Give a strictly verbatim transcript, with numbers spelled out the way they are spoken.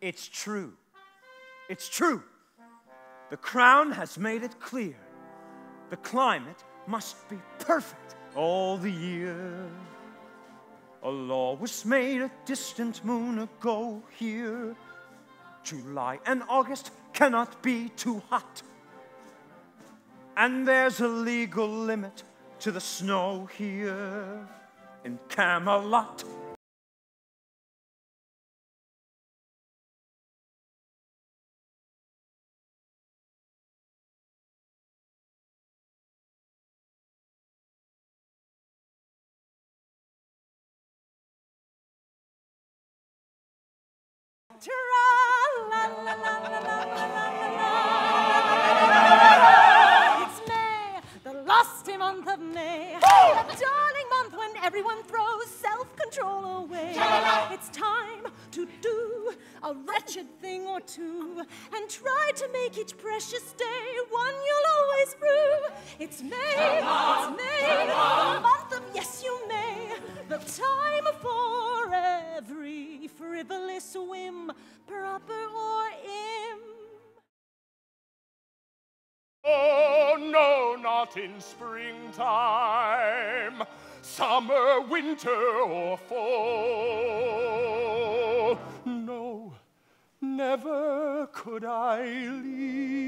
It's true. It's true. The crown has made it clear. The climate must be perfect all the year. A law was made a distant moon ago here. July and August cannot be too hot. And there's a legal limit to the snow here in Camelot. It's May, the lusty month of May, the darling month when everyone throws self-control away. It's time to do a wretched thing or two and try to make each precious day one you'll always rue. It's May, it's May, the month of yes you may, the time for every frivolous whim, proper or im. Oh, no, not in springtime, summer, winter, or fall. No, never could I leave.